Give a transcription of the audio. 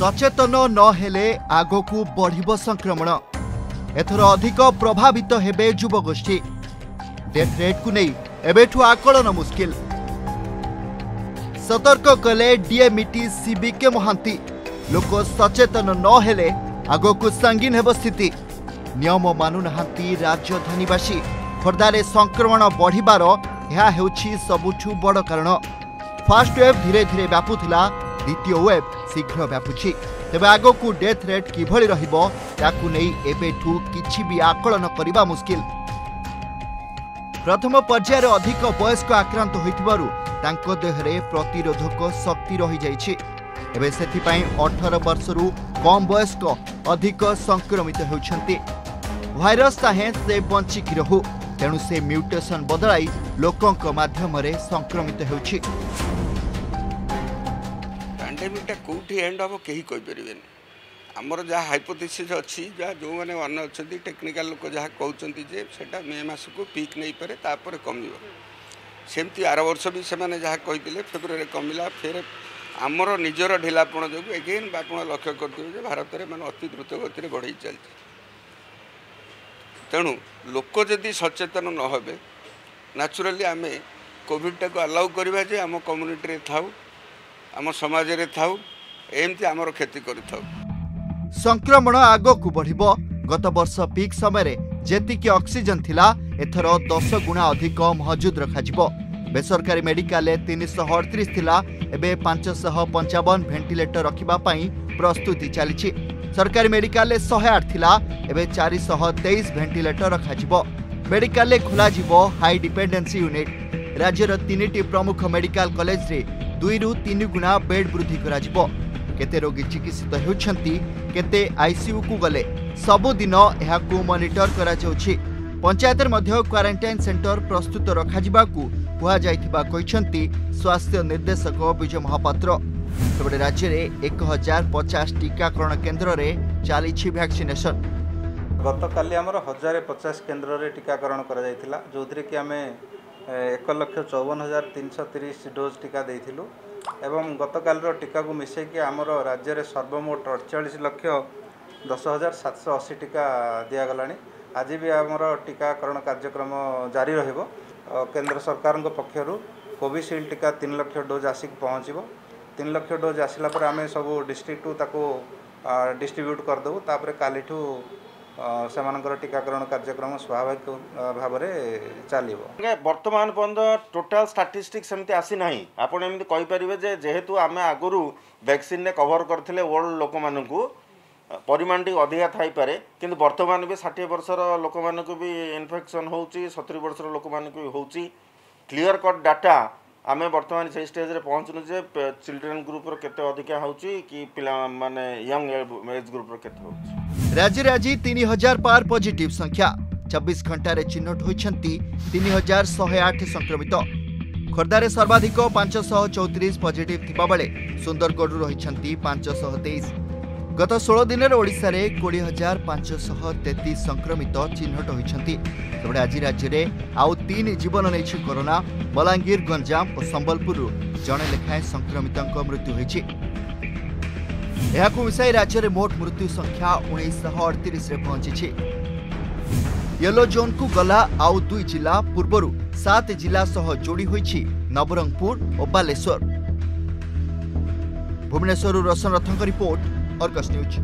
सचेतन नहेले आगकू बढ़िबो संक्रमण। एथर अधिक प्रभावित हेबे युवगोष्ठी। डेथ रेट को नहीं एबेठू आकलन मुश्किल। सतर्क कले डीएमईटी सीबीके महांती। लोक सचेतन नहेले आगकू संगीन हेबो स्थिति। नियम मानुनाहांती राज्यधानीवासी। खोर्धारे संक्रमण बढ़िबार यह हेउछि सबुठू बड़ कारण। फास्ट वेव धीरे धीरे व्यापुथिला, द्वितीय वेव शीघ्र व्यापुछि। तबे आगकू डेथ रेट किभली रहिबो ताकू नेई एबेठू किछि भी आकलन करिबा मुश्किल। प्रथम पर्यायर अधिक वयस्क आक्रांत होइतिबारु तांको देहरे प्रतिरोधक शक्ति रहि जाइछि। एबे सेथि पई 18 वर्षरु कम वयस्क अधिक संक्रमित होउछन्ति। वायरस ताहे से बंचिक रहू, तेणु से म्यूटेशन बदलाई लोकंक माध्यमरे संक्रमित होउछि। पैंडेमिकटा कोठी एंड हम कहीं कहीपर आमर जहाँ हाइपोथेसिस अच्छी जहाँ जो मैंने अन्न अच्छा टेक्निकाल लोक जहाँ कहते जे सेटा मे मस को पिक नहीं पारे तापर कम सेमती आर वर्ष भी से कही फेब्रुआरी कमिला फिर आमर निजर ढिलापण जो एगेन आप लक्ष्य करते भारत में मैं अति द्रुत गति बढ़े चलती। तेणु लोक जदि सचेतन नहे न्याचुराली आम कोविडटा को अलाउ करवा जे आम कम्युनिटी थाउ आम समाज रे थाउ एमती आमर क्षति करि थाउ। संक्रमण आगकू बढ़िबो। गत वर्ष पीक समय जेतिकी ऑक्सीजन थिला एथर 10 गुणा अधिक मौजूद रखाजिबो। बेसरकारी मेडिकल 338 थिला एबे 555 वेंटिलेटर रखिबा पई प्रस्तुति चलिछि। सरकारी मेडिकल 108 थिला एबे 423 वेंटिलेटर रखाजिबो। मेडिकल खोलाजिबो हाई डिपेंडेंसी यूनिट। राज्यर 3टी प्रमुख मेडिकल कॉलेज रे 2 ରୁ 3 गुणा बेड वृद्धि कराजिबो। केते रोगी चिकित्सित होउछन्ति, केते आईसीयू को गले सबो दिन एहाकू मॉनिटर करा जाउछि। पंचायतर मध्य क्वारंटाइन सेंटर प्रस्तुत रखाजिबाकू कुहा जाइथिबा कहिसन्ति स्वास्थ्य निर्देशक विजय महापात्र। तबे राज्य में 1050 टीकाकरण केन्द्र में चली वैक्सीनेशन। गत काली आमर 1050 केन्द्र में टीकाकरण कर जो थी कि आम 1,54,330 डोज टीका देलु एवं गत कालर टीका को मिसेक आमर राज्य में सर्वमोट 48,10,780 टीका दिगला। आज भी आमर टीकाकरण कार्यक्रम जारी रहिबो। केंद्र सरकार पक्षर कोविशील्ड टीका 3 लाख डोज आसिक पहुँचब। 3 लाख डोज आसला पर आम सब डिस्ट्रिक्ट डिस्ट्रीब्यूट करदेबू। तापर कालीठू सेमानकर टीकाकरण कार्यक्रम स्वाभाविक भाव में चलो। बर्तमान पर्यंत टोटाल स्टाटिस्टिक्स एमती आसी ना। आपड़ी कहींपर जे जेहेतु आम आगुरी वैक्सीन ने कवर करते वर्ल्ड लोक मानक परिमाण टी अधिका थाईपे कि बर्तमान भी 60 वर्षर लोक मानक भी इनफेक्शन होची, 70 वर्षर लोक मानक भी होची। क्लीयर कट डाटा आमे बर्तमान से स्टेज रे पहुँचनु जे चिल्ड्रेन ग्रुप रो केते अधिका होउची कि पिला माने यंग एज ग्रुप रो केते होउची। राज्य रे आजि 3000 पार पॉजिटिव संख्या। 24 घंटा रे चिन्हट होइछन्ती 3108 संक्रमित। खोर्धा रे सर्वाधिक 534 पॉजिटिव थिबा बेले सुंदरगढ़ रु रहिछन्ती 523। गत 16 दिन रे ओडिसा रे 20533 संक्रमित चिन्हट होइछन्ती। तबे आज राज्य में आउ 3 जीवन नेछि कोरोना। बलांगीर, गंजाम और संबलपुर जड़े लेखाएं संक्रमित मृत्यु होती। मिसाई राज्य में मोट मृत्यु संख्या 1938 पहुंची। येलो जोन को गला आउ 2 जिला। पूर्वर 7 जिला सह जोड़ी होती नवरंगपुर और बालेश्वर। भुवनेश्वर रोशन रथों रिपोर्ट और अर्गस न्यूज।